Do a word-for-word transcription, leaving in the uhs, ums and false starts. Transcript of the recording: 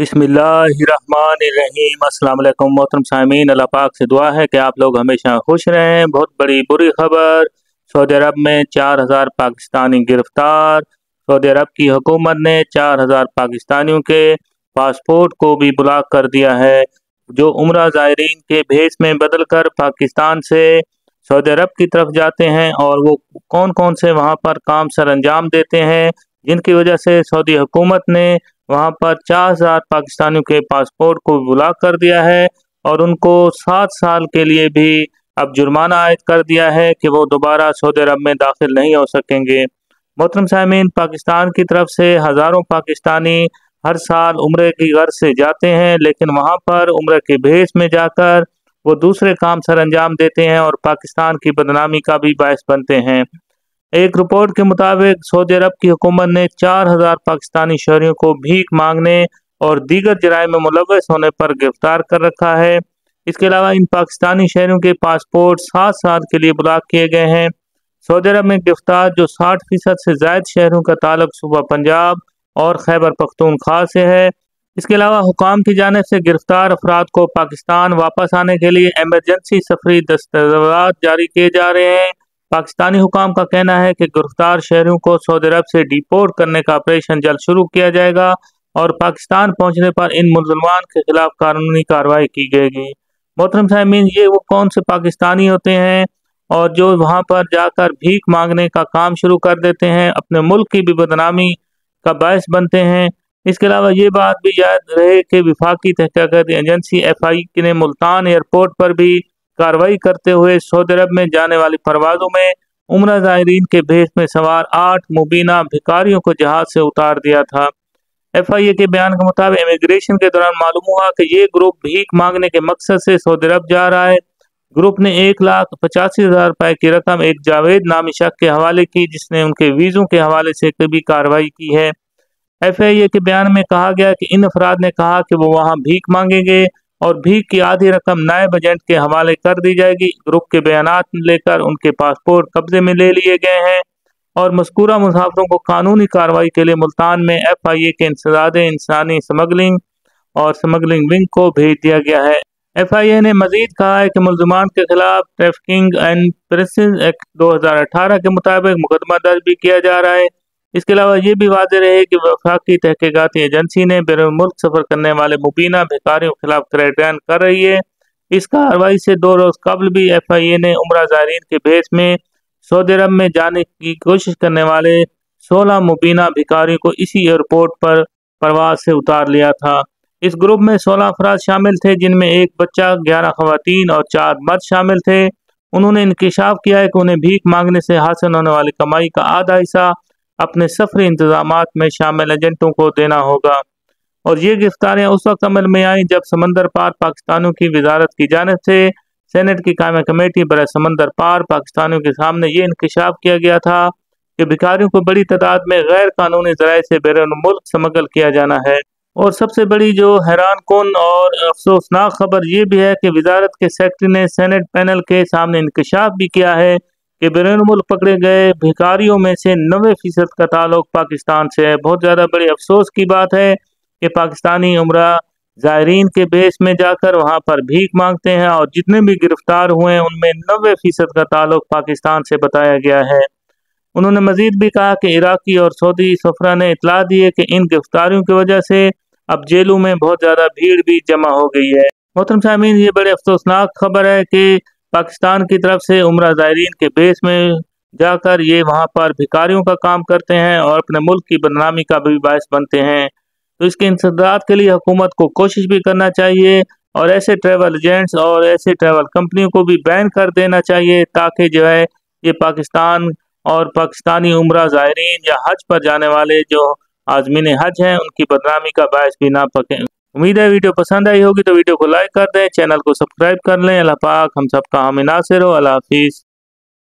बिस्मिल्लाहिर्रहमानिर्रहीम। अस्सलाम वालेकुम मोहतरम सामीन। अल्लाह पाक से दुआ है कि आप लोग हमेशा खुश रहें। बहुत बड़ी बुरी खबर, सऊदी अरब में चार हज़ार पाकिस्तानी गिरफ्तार। सऊदी अरब की हुकूमत ने चार हज़ार पाकिस्तानियों के पासपोर्ट को भी ब्लॉक कर दिया है, जो उमरा ज़ायरीन के भेष में बदल कर पाकिस्तान से सऊदी अरब की तरफ जाते हैं और वो कौन कौन से वहाँ पर काम सरअंजाम देते हैं, जिनकी वजह से सऊदी हुकूमत ने वहाँ पर चार हज़ार पाकिस्तानियों के पासपोर्ट को ब्लॉक कर दिया है और उनको सात साल के लिए भी अब जुर्माना आयद कर दिया है कि वो दोबारा सऊदी अरब में दाखिल नहीं हो सकेंगे। मोहतरम सामीन, पाकिस्तान की तरफ से हज़ारों पाकिस्तानी हर साल उम्रे की गर्ज से जाते हैं, लेकिन वहाँ पर उम्रे के भेष में जाकर वो दूसरे काम सरअंजाम देते हैं और पाकिस्तान की बदनामी का भी बायस बनते हैं। एक रिपोर्ट के मुताबिक सऊदी अरब की हुकूमत ने चार हज़ार पाकिस्तानी शहरियों को भीख मांगने और दीगर जराइम में मुलव्वस होने पर गिरफ्तार कर रखा है। इसके अलावा इन पाकिस्तानी शहरियों के पासपोर्ट सात साल के लिए ब्लॉक किए गए हैं। सऊदी अरब में गिरफ्तार जो साठ फीसद से ज़ायद शहरों का ताल्लुक सूबा पंजाब और खैबर पख्तूनख्वा से है। इसके अलावा हुकाम की जानिब से गिरफ्तार अफराद को पाकिस्तान वापस आने के लिए एमरजेंसी सफरी दस्तावेज़ जारी किए जा रहे हैं। पाकिस्तानी हुकाम का कहना है कि गिरफ्तार शहरियों को सऊदी अरब से डिपोर्ट करने का ऑपरेशन जल्द शुरू किया जाएगा और पाकिस्तान पहुंचने पर इन मुलजमान के खिलाफ कानूनी कार्रवाई की जाएगी। मोहतरम सामीन, ये वो कौन से पाकिस्तानी होते हैं और जो वहां पर जाकर भीख मांगने का काम शुरू कर देते हैं, अपने मुल्क की भी बदनामी का बायस बनते हैं। इसके अलावा ये बात भी याद रहे कि वफाकी तहकीकाती एजेंसी एफ आई ने मुल्तान एयरपोर्ट पर भी कार्रवाई करते हुए सऊदी अरब में जाने वाली परवाजों में उम्रा ज़ायरीन के भेष में सवार आठ मुबीना भिखारियों को जहाज से उतार दिया था। एफ आई ए के बयान के मुताबिक इमिग्रेशन के दौरान मालूम हुआ कि ये ग्रुप भीख मांगने के मकसद से सऊदी अरब जा रहा है। ग्रुप ने एक लाख पचासी हज़ार रुपये की रकम एक जावेद नामी शख्स के हवाले की, जिसने उनके वीज़ों के हवाले से भी कार्रवाई की है। एफ आई ए के बयान में कहा गया कि इन अफराद ने कहा कि वो वहाँ भीख मांगेंगे और भीख की आधी रकम नायब एजेंट के हवाले कर दी जाएगी। ग्रुप के बयानात लेकर उनके पासपोर्ट कब्जे में ले लिए गए हैं और मज़कूरा मुसाफिरों को कानूनी कार्रवाई के लिए मुल्तान में एफ आई ए के इंसदादे इंसानी स्मगलिंग और स्मगलिंग विंग को भेज दिया गया है। एफ आई ए ने मज़ीद कहा है कि मुलजमान के खिलाफ ट्रैफिकिंग एंड प्रेसेस एक्ट दो हज़ार अठारह के मुताबिक मुकदमा दर्ज भी किया जा रहा है। इसके अलावा ये भी वाज़ेह रहे कि वफाकी तहकीकाती एजेंसी ने बैरून मुल्क सफ़र करने वाले मुबीना भिखारियों के खिलाफ क्रैकडाउन कर रही है। इस कार्रवाई से दो रोज़ कबल भी एफ आई ए ने उमरा ज़ायरीन के भेष में सऊदी अरब में जाने की कोशिश करने वाले सोलह मुबीना भिखारियों को इसी एयरपोर्ट पर परवाज से उतार लिया था। इस ग्रुप में सोलह अफराद शामिल थे, जिनमें एक बच्चा, ग्यारह खवातीन और चार मर्द शामिल थे। उन्होंने इंकिशाफ किया है कि उन्हें भीख मांगने से हासिल होने वाली कमाई का आधा हिस्सा अपने सफरी इंतजामात में शामिल एजेंटों को देना होगा। और ये गिरफ्तारियाँ उस वक्त अमल में आईं जब समंदर पार पाकिस्तानियों की वजारत की जानिब से सेनेट की कायम कमेटी बरए समंदर पार पाकिस्तानियों के सामने ये इंकशाफ किया गया था कि भिखारियों को बड़ी तादाद में गैर कानूनी ज़राए से बैरून मुल्क स्मगल किया जाना है। और सबसे बड़ी जो हैरान कुन और अफसोसनाक खबर ये भी है कि वजारत के सेक्रेटरी ने सेनेट पैनल के सामने इंकशाफ भी किया है कि बैरून मुल्क पकड़े गए भिखारियों में से नबे फीसद का ताल्लुक पाकिस्तान से है। बहुत ज़्यादा बड़े अफसोस की बात है कि पाकिस्तानी उमरा ज़ायरीन के भेष में जाकर वहाँ पर भीख मांगते हैं और जितने भी गिरफ्तार हुए हैं उनमें नबे फीसद का ताल्लुक पाकिस्तान से बताया गया है। उन्होंने मज़ीद भी कहा कि इराक़ी और सऊदी सफरा ने इतला दी है कि इन गिरफ्तारियों की वजह से अब जेलों में बहुत ज़्यादा भीड़ भी जमा हो गई है। मोहतरम सामीन, ये बड़े अफसोसनाक खबर है कि पाकिस्तान की तरफ से उमरा ज़ायरीन के भेष में जाकर ये वहाँ पर भिखारियों का काम करते हैं और अपने मुल्क की बदनामी का भी बायस बनते हैं। तो इसके इंसदाद के लिए हुकूमत को कोशिश भी करना चाहिए और ऐसे ट्रैवल एजेंट्स और ऐसे ट्रैवल कंपनियों को भी बैन कर देना चाहिए, ताकि जो है ये पाकिस्तान और पाकिस्तानी उमरा ज़ायरीन या हज पर जाने वाले जो आज़मीन हज हैं उनकी बदनामी का बायस भी ना पकें। उम्मीद है वीडियो पसंद आई होगी, तो वीडियो को लाइक कर दें, चैनल को सब्सक्राइब कर लें। अल्लाह पाक हम सबका हामी नासिर हो। अल्लाह हाफिज़।